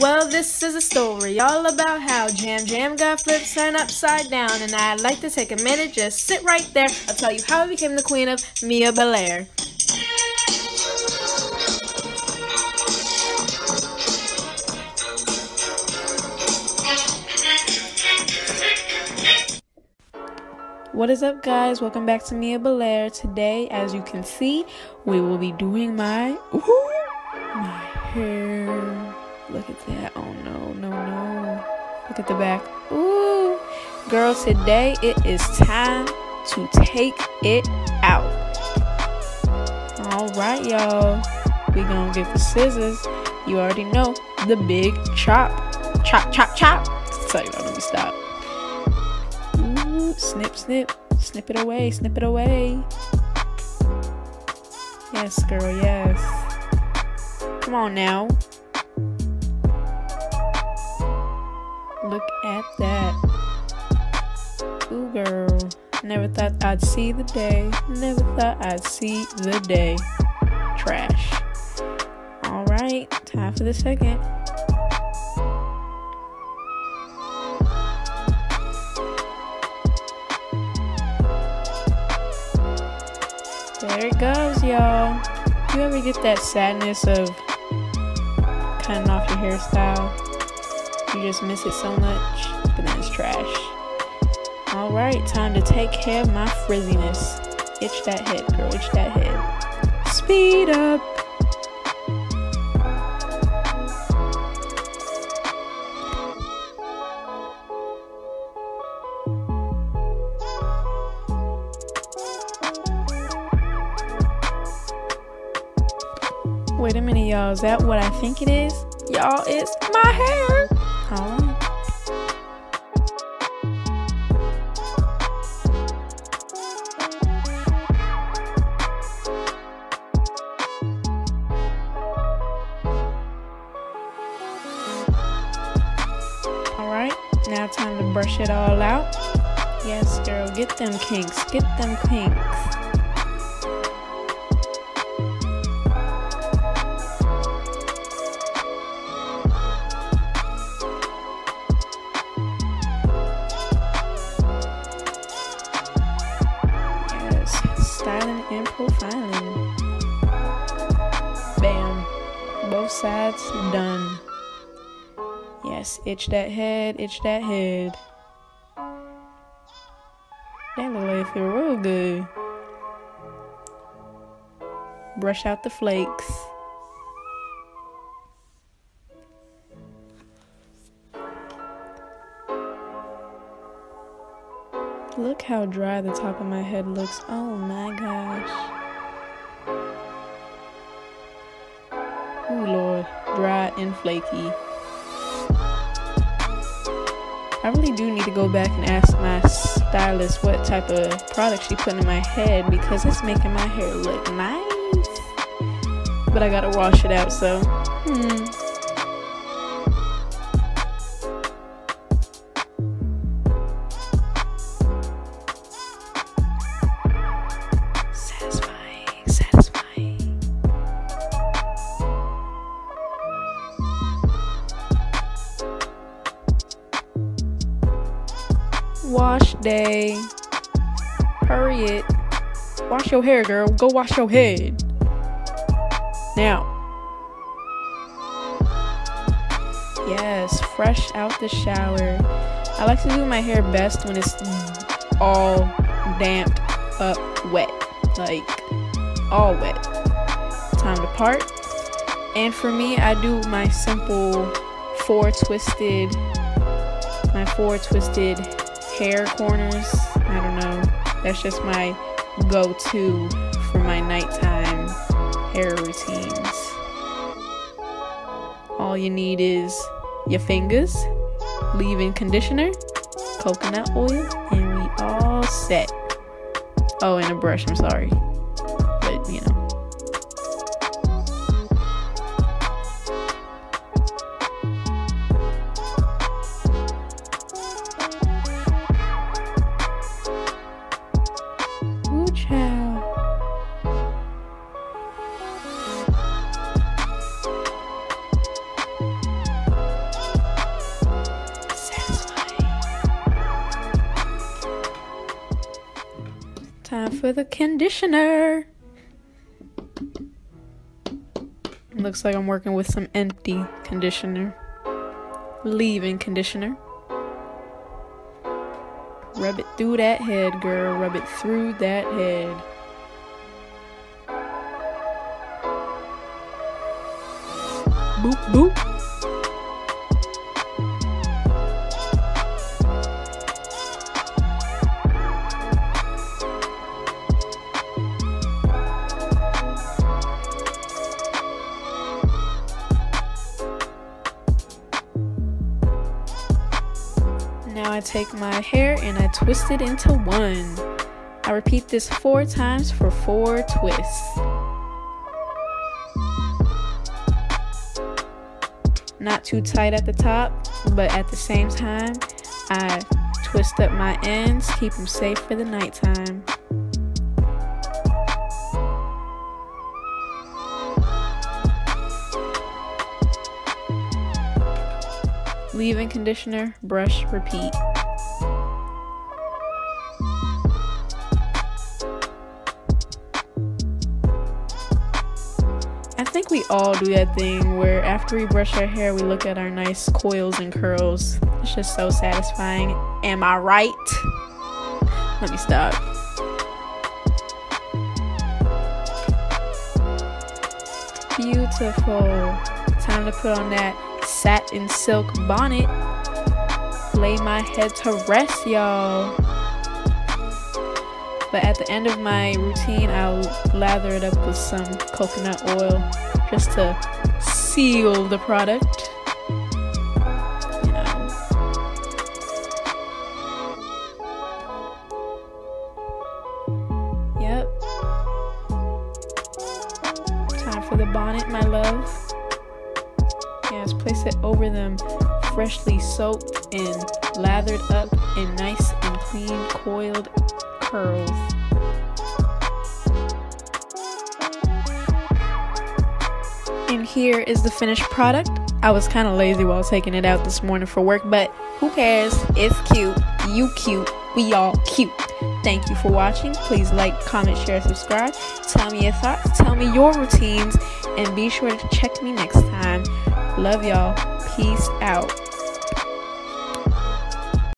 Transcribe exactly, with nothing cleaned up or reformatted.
Well, this is a story all about how Jam Jam got flipped, turned upside down, and I'd like to take a minute, just sit right there. I'll tell you how I became the queen of Mia Belair. What is up, guys? Welcome back to Mia Belair. Today, as you can see, we will be doing my ooh, my hair. Look at that. Oh no, no, no. Look at the back. Ooh. Girl, today it is time to take it out. Alright, y'all. We're gonna get the scissors. You already know. The big chop. Chop, chop, chop. Tell you what, let me stop. Snip, snip, snip it away, snip it away. Yes, girl, yes. Come on now. Look at that. Ooh, girl. Never thought I'd see the day. Never thought I'd see the day. Trash. All right, time for the second. There it goes, y'all. You ever get that sadness of cutting off your hairstyle? You just miss it so much, but then it's trash. Alright, time to take care of my frizziness. Itch that head, girl, itch that head. Speed up! Wait a minute, y'all. Is that what I think it is? Y'all, it's my hair. All right. All right. Now time to brush it all out. Yes, girl. Get them kinks. Get them kinks. Styling and profiling. Bam. Both sides done. Yes, itch that head, itch that head. That look like it feel real good. Brush out the flakes. Look how dry the top of my head looks. Oh my gosh. Ooh, Lord. Dry and flaky. I really do need to go back and ask my stylist what type of product she put in my head, because it's making my hair look nice. But I gotta wash it out, so. Hmm. Wash day. Hurry it. Wash your hair, girl. Go wash your head. Now. Yes, fresh out the shower. I like to do my hair best when it's all damped up wet. Like, all wet. Time to part. And for me, I do my simple four twisted, my four twisted hair corners. I don't know. That's just my go-to for my nighttime hair routines. All you need is your fingers, leave-in conditioner, coconut oil, and we all set. Oh, and a brush, I'm sorry. But, you know. with a conditioner. Looks like I'm working with some empty conditioner. Leave-in conditioner. Rub it through that head, girl. Rub it through that head. Boop, boop. Now I take my hair and I twist it into one. I repeat this four times for four twists. Not too tight at the top, but at the same time, I twist up my ends, keep them safe for the nighttime. Leave-in conditioner, brush, repeat. I think we all do that thing where after we brush our hair, we look at our nice coils and curls. It's just so satisfying. Am I right? Let me stop. Beautiful. Time to put on that satin silk bonnet. Lay my head to rest, y'all. But at the end of my routine, I'll lather it up with some coconut oil just to seal the product. You know. Yep. Time for the bonnet, my love. Yes, place it over them, freshly soaked and lathered up in nice and clean coiled curls. And here is the finished product. I was kind of lazy while taking it out this morning for work, but who cares? It's cute. You cute. We all cute. Thank you for watching. Please like, comment, share, subscribe. Tell me your thoughts. Tell me your routines. And be sure to check me next time. Love y'all. Peace out.